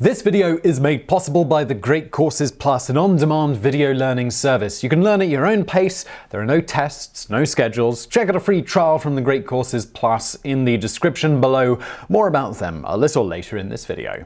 This video is made possible by The Great Courses Plus, an on-demand video learning service. You can learn at your own pace. There are no tests, no schedules. Check out a free trial from The Great Courses Plus in the description below. More about them a little later in this video.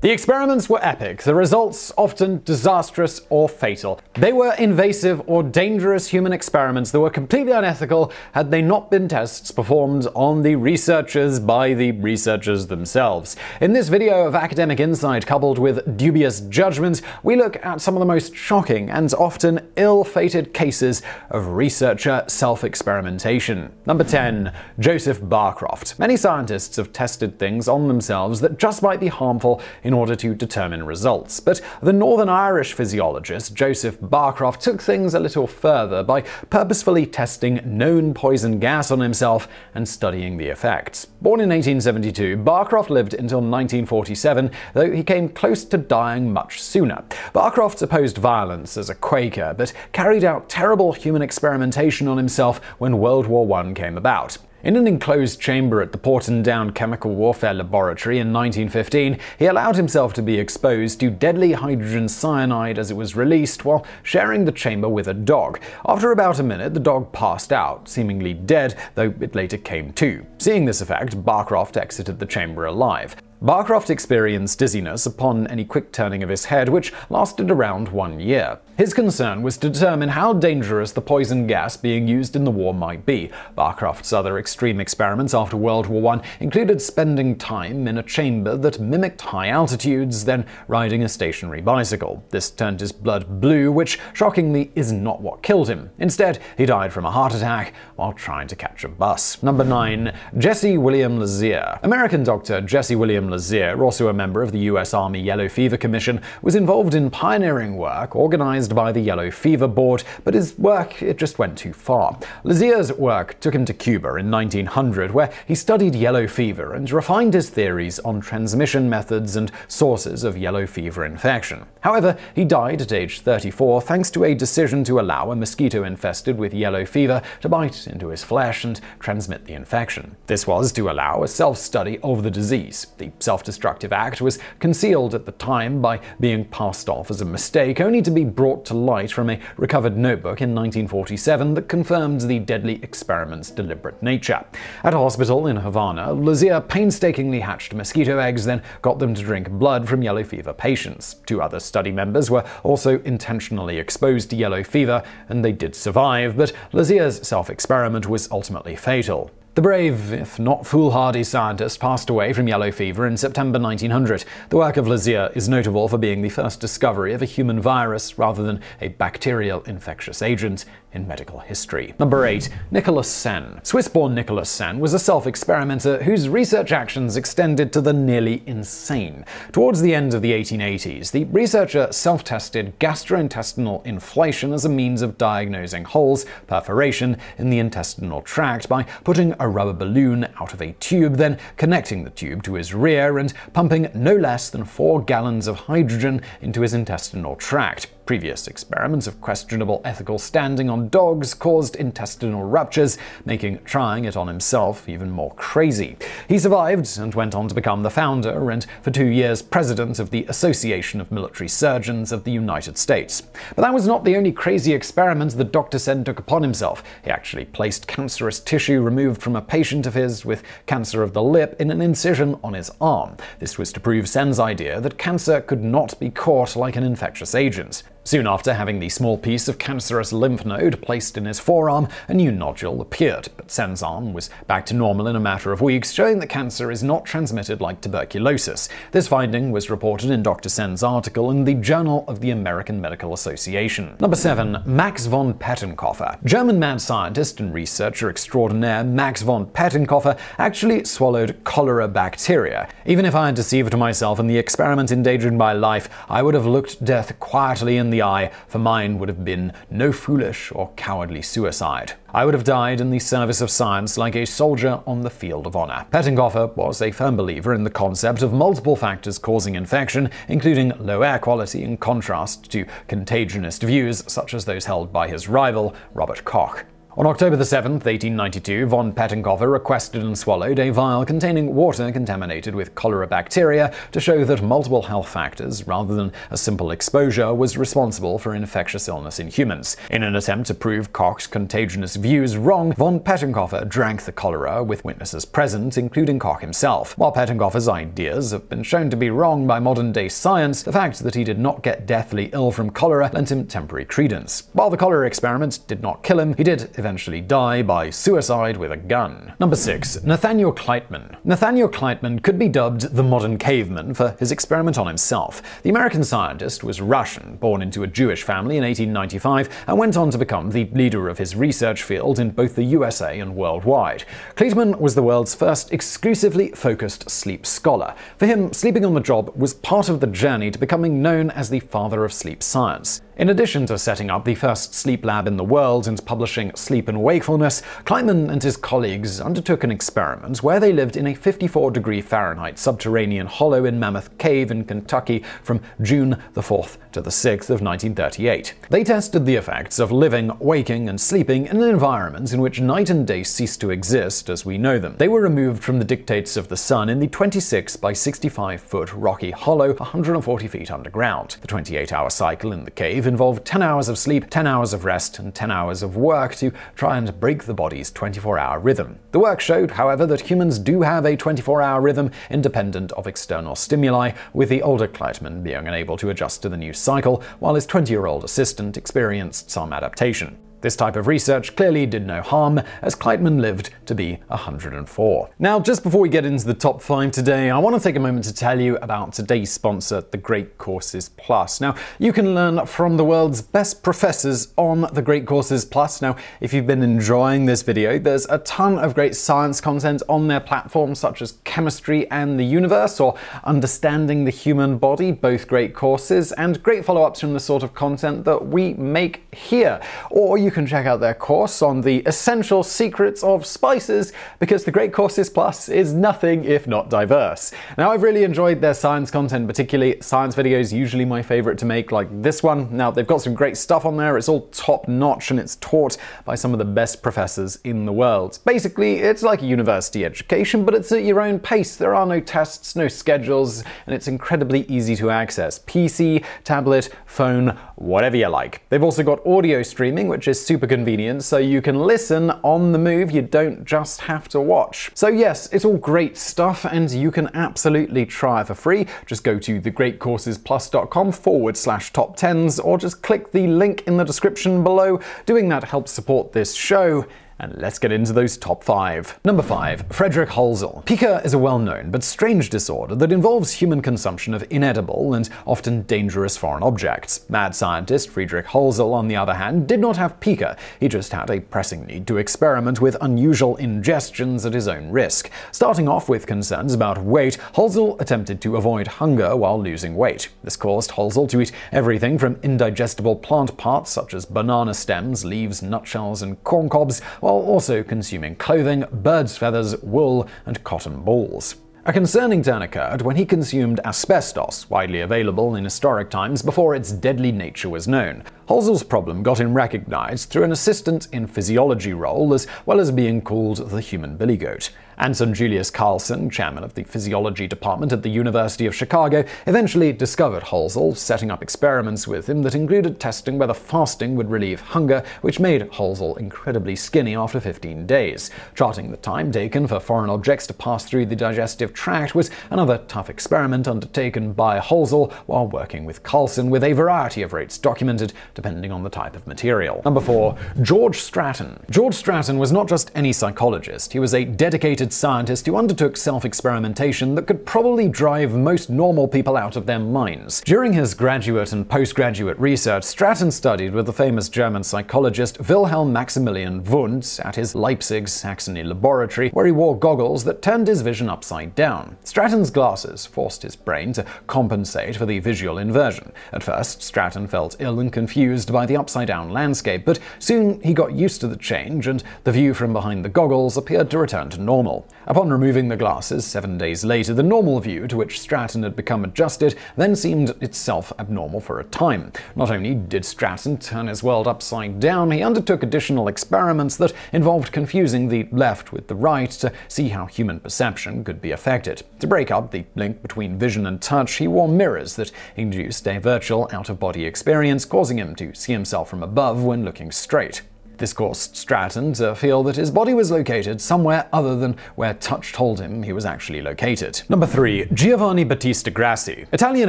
The experiments were epic, the results often disastrous or fatal. They were invasive or dangerous human experiments that were completely unethical had they not been tests performed on the researchers by the researchers themselves. In this video of academic insight coupled with dubious judgment, we look at some of the most shocking and often ill-fated cases of researcher self-experimentation. Number 10. Joseph Barcroft. Many scientists have tested things on themselves that just might be harmful in order to determine results. But the Northern Irish physiologist Joseph Barcroft took things a little further by purposefully testing known poison gas on himself and studying the effects. Born in 1872, Barcroft lived until 1947, though he came close to dying much sooner. Barcroft opposed violence as a Quaker, but carried out terrible human experimentation on himself when World War I came about. In an enclosed chamber at the Porton Down Chemical Warfare Laboratory in 1915, he allowed himself to be exposed to deadly hydrogen cyanide as it was released while sharing the chamber with a dog. After about a minute, the dog passed out, seemingly dead, though it later came to. Seeing this effect, Barcroft exited the chamber alive. Barcroft experienced dizziness upon any quick turning of his head, which lasted around 1 year. His concern was to determine how dangerous the poison gas being used in the war might be. Barcroft's other extreme experiments after World War I included spending time in a chamber that mimicked high altitudes, then riding a stationary bicycle. This turned his blood blue, which shockingly is not what killed him. Instead, he died from a heart attack while trying to catch a bus. Number 9. Jesse William Lazear. American doctor Jesse William Lazear, also a member of the US Army Yellow Fever Commission, was involved in pioneering work organized by the Yellow Fever Board, but his work, it just went too far. Lazear's work took him to Cuba in 1900, where he studied yellow fever and refined his theories on transmission methods and sources of yellow fever infection. However, he died at age 34 thanks to a decision to allow a mosquito infested with yellow fever to bite into his flesh and transmit the infection. This was to allow a self-study of the disease. The self-destructive act was concealed at the time by being passed off as a mistake, only to be brought to light from a recovered notebook in 1947 that confirmed the deadly experiment's deliberate nature. At a hospital in Havana, Lazear painstakingly hatched mosquito eggs, then got them to drink blood from yellow fever patients. Two other study members were also intentionally exposed to yellow fever, and they did survive, but Lazear's self-experiment was ultimately fatal. The brave, if not foolhardy, scientist passed away from yellow fever in September 1900. The work of Lazear is notable for being the first discovery of a human virus rather than a bacterial infectious agent in medical history. Number 8. Nicholas Senn. Swiss-born Nicholas Senn was a self-experimenter whose research actions extended to the nearly insane. Towards the end of the 1880s, the researcher self-tested gastrointestinal inflation as a means of diagnosing holes, perforation, in the intestinal tract by putting a rubber balloon out of a tube, then connecting the tube to his rear and pumping no less than 4 gallons of hydrogen into his intestinal tract. Previous experiments of questionable ethical standing on dogs caused intestinal ruptures, making trying it on himself even more crazy. He survived and went on to become the founder and, for 2 years, president of the Association of Military Surgeons of the United States. But that was not the only crazy experiment that Dr. Senn took upon himself. He actually placed cancerous tissue removed from a patient of his with cancer of the lip in an incision on his arm. This was to prove Senn's idea that cancer could not be caught like an infectious agent. Soon after having the small piece of cancerous lymph node placed in his forearm, a new nodule appeared, but Senn's arm was back to normal in a matter of weeks, showing that cancer is not transmitted like tuberculosis. This finding was reported in Dr. Senn's article in the Journal of the American Medical Association. Number 7. Max von Pettenkofer. German mad scientist and researcher extraordinaire Max von Pettenkofer actually swallowed cholera bacteria. Even if I had deceived myself and the experiment endangered my life, I would have looked death quietly in the eye, for mine would have been no foolish or cowardly suicide. I would have died in the service of science like a soldier on the field of honor. Pettenkofer was a firm believer in the concept of multiple factors causing infection, including low air quality in contrast to contagionist views such as those held by his rival, Robert Koch. On October 7, 1892, von Pettenkofer requested and swallowed a vial containing water contaminated with cholera bacteria to show that multiple health factors, rather than a simple exposure, was responsible for infectious illness in humans. In an attempt to prove Koch's contagious views wrong, von Pettenkofer drank the cholera with witnesses present, including Koch himself. While Pettenkofer's ideas have been shown to be wrong by modern-day science, the fact that he did not get deathly ill from cholera lent him temporary credence. While the cholera experiment did not kill him, he did eventually die by suicide with a gun. Number 6. Nathaniel Kleitman. Nathaniel Kleitman could be dubbed the modern caveman for his experiment on himself. The American scientist was Russian, born into a Jewish family in 1895, and went on to become the leader of his research field in both the USA and worldwide. Kleitman was the world's first exclusively focused sleep scholar. For him, sleeping on the job was part of the journey to becoming known as the father of sleep science. In addition to setting up the first sleep lab in the world and publishing Sleep and Wakefulness, Kleitman and his colleagues undertook an experiment where they lived in a 54°F subterranean hollow in Mammoth Cave in Kentucky from June the 4th to the 6th of 1938. They tested the effects of living, waking, and sleeping in an environment in which night and day ceased to exist as we know them. They were removed from the dictates of the sun in the 26-by-65-foot rocky hollow 140 feet underground. The 28-hour cycle in the cave involved 10 hours of sleep, 10 hours of rest, and 10 hours of work to try and break the body's 24-hour rhythm. The work showed, however, that humans do have a 24-hour rhythm independent of external stimuli, with the older Kleitman being unable to adjust to the new cycle, while his 20-year-old assistant experienced some adaptation. This type of research clearly did no harm, as Kleitman lived to be 104. Now, just before we get into the top 5 today, I want to take a moment to tell you about today's sponsor, The Great Courses Plus. Now, you can learn from the world's best professors on The Great Courses Plus. Now, if you've been enjoying this video, there's a ton of great science content on their platform, such as Chemistry and the Universe, or Understanding the Human Body, both great courses, and great follow-ups from the sort of content that we make here. Or you can check out their course on the essential secrets of spices, because The Great Courses Plus is nothing if not diverse. Now, I've really enjoyed their science content, particularly science videos, usually my favorite to make, like this one. Now, they've got some great stuff on there. It's all top-notch, and it's taught by some of the best professors in the world. Basically, it's like a university education, but it's at your own pace. There are no tests, no schedules, and it's incredibly easy to access. PC, tablet, phone, whatever you like. They've also got audio streaming, which is super convenient, so you can listen on the move. You don't just have to watch. So yes, it's all great stuff, and you can absolutely try for free. Just go to thegreatcoursesplus.com/top10s, or just click the link in the description below. Doing that helps support this show. And let's get into those top 5. Number 5. Frederick Hoelzel. Pica is a well-known but strange disorder that involves human consumption of inedible and often dangerous foreign objects. Mad scientist Frederick Hoelzel, on the other hand, did not have pica. He just had a pressing need to experiment with unusual ingestions at his own risk. Starting off with concerns about weight, Hoelzel attempted to avoid hunger while losing weight. This caused Hoelzel to eat everything from indigestible plant parts such as banana stems, leaves, nutshells, and corn cobs, while also consuming clothing, birds' feathers, wool, and cotton balls. A concerning turn occurred when he consumed asbestos, widely available in historic times before its deadly nature was known. Hoelzel's problem got him recognized through an assistant in physiology role, as well as being called the human billy goat. Anson Julius Carlson, chairman of the physiology department at the University of Chicago, eventually discovered Hoelzel, setting up experiments with him that included testing whether fasting would relieve hunger, which made Hoelzel incredibly skinny after 15 days. Charting the time taken for foreign objects to pass through the digestive tract was another tough experiment undertaken by Hoelzel while working with Carlson, with a variety of rates documented depending on the type of material. Number 4. George Stratton. George Stratton was not just any psychologist, he was a dedicated scientist who undertook self-experimentation that could probably drive most normal people out of their minds. During his graduate and postgraduate research, Stratton studied with the famous German psychologist Wilhelm Maximilian Wundt at his Leipzig, Saxony laboratory, where he wore goggles that turned his vision upside down. Stratton's glasses forced his brain to compensate for the visual inversion. At first, Stratton felt ill and confused, confused by the upside-down landscape, but soon he got used to the change, and the view from behind the goggles appeared to return to normal. Upon removing the glasses 7 days later, the normal view to which Stratton had become adjusted then seemed itself abnormal for a time. Not only did Stratton turn his world upside down, he undertook additional experiments that involved confusing the left with the right to see how human perception could be affected. To break up the link between vision and touch, he wore mirrors that induced a virtual out-of-body experience, causing him to see himself from above when looking straight. This caused Stratton to feel that his body was located somewhere other than where touch told him he was actually located. Number 3. Giovanni Battista Grassi. Italian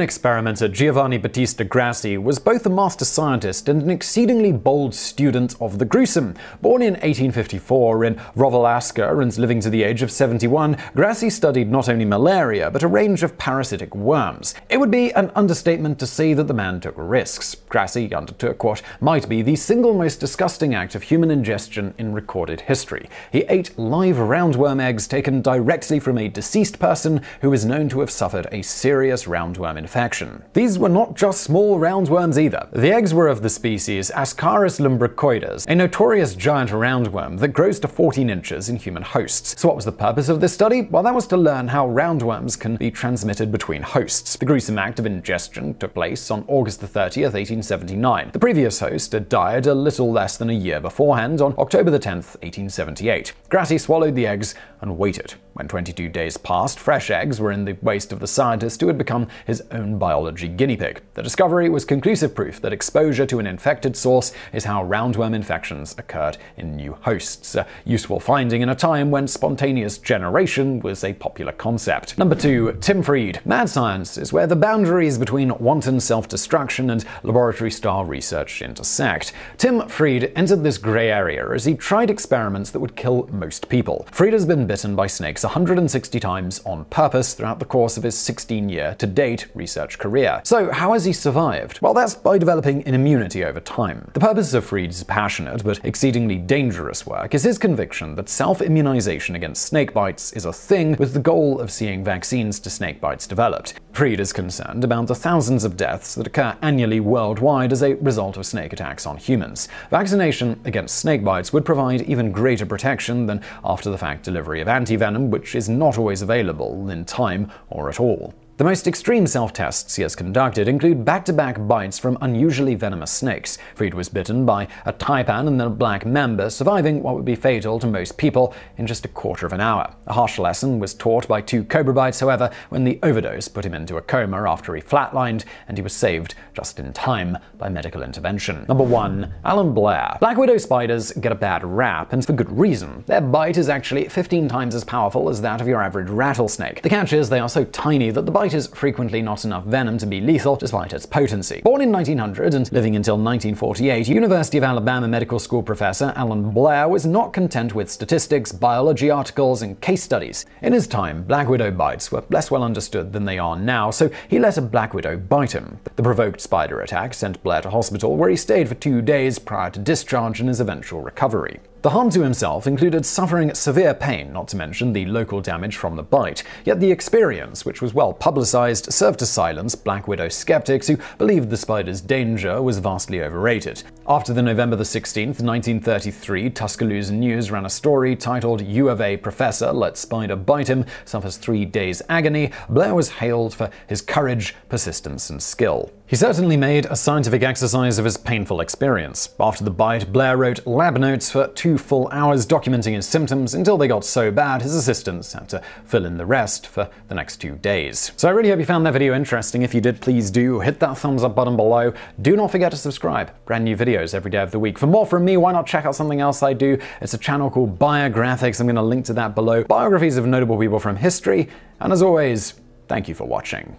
experimenter Giovanni Battista Grassi was both a master scientist and an exceedingly bold student of the gruesome. Born in 1854 in Rovellasca and living to the age of 71, Grassi studied not only malaria but a range of parasitic worms. It would be an understatement to say that the man took risks. Grassi undertook what might be the single most disgusting act of human ingestion in recorded history. He ate live roundworm eggs taken directly from a deceased person who is known to have suffered a serious roundworm infection. These were not just small roundworms either. The eggs were of the species Ascaris lumbricoides, a notorious giant roundworm that grows to 14 inches in human hosts. So what was the purpose of this study? Well, that was to learn how roundworms can be transmitted between hosts. The gruesome act of ingestion took place on August 30, 1879. The previous host had died a little less than a year beforehand, on October 10, 1878. Grassi swallowed the eggs and waited. When 22 days passed, fresh eggs were in the waste of the scientist who had become his own biology guinea pig. The discovery was conclusive proof that exposure to an infected source is how roundworm infections occurred in new hosts, a useful finding in a time when spontaneous generation was a popular concept. Number 2. Tim Friede. Mad science is where the boundaries between wanton self-destruction and laboratory-style research intersect. Tim Friede entered this grey area as he tried experiments that would kill most people. Friede has been bitten by snakes 160 times on purpose throughout the course of his 16-year to date research career. So how has he survived? Well, that's by developing an immunity over time. The purpose of Friede's passionate but exceedingly dangerous work is his conviction that self-immunization against snake bites is a thing, with the goal of seeing vaccines to snake bites developed. Friede is concerned about the thousands of deaths that occur annually worldwide as a result of snake attacks on humans. Vaccination against snake bites would provide even greater protection than after-the-fact delivery of antivenom, which is not always available in time or at all. The most extreme self-tests he has conducted include back-to-back bites from unusually venomous snakes. Friede was bitten by a taipan and then a black mamba, surviving what would be fatal to most people in just a quarter of an hour. A harsh lesson was taught by 2 cobra bites, however, when the overdose put him into a coma after he flatlined, and he was saved just in time by medical intervention. Number 1. Allan Blair. Black widow spiders get a bad rap, and for good reason. Their bite is actually 15 times as powerful as that of your average rattlesnake. The catch is they are so tiny that the bite is frequently not enough venom to be lethal despite its potency. Born in 1900 and living until 1948, University of Alabama medical school professor Allan Blair was not content with statistics, biology articles, and case studies. In his time, black widow bites were less well understood than they are now, so he let a black widow bite him. The provoked spider attack sent Blair to hospital, where he stayed for 2 days prior to discharge and his eventual recovery. The harm to himself included suffering severe pain, not to mention the local damage from the bite. Yet the experience, which was well publicized, served to silence black widow skeptics who believed the spider's danger was vastly overrated. After the November 16, 1933 Tuscaloosa News ran a story titled "U of A Professor Let Spider Bite Him, Suffers 3 Days Agony," Blair was hailed for his courage, persistence, and skill. He certainly made a scientific exercise of his painful experience. After the bite, Blair wrote lab notes for 2 full hours documenting his symptoms until they got so bad his assistants had to fill in the rest for the next 2 days. So I really hope you found that video interesting. If you did, please do hit that thumbs up button below. Do not forget to subscribe. Brand new videos every day of the week. For more from me, why not check out something else I do? It's a channel called Biographics. I'm going to link to that below. Biographies of notable people from history. And as always, thank you for watching.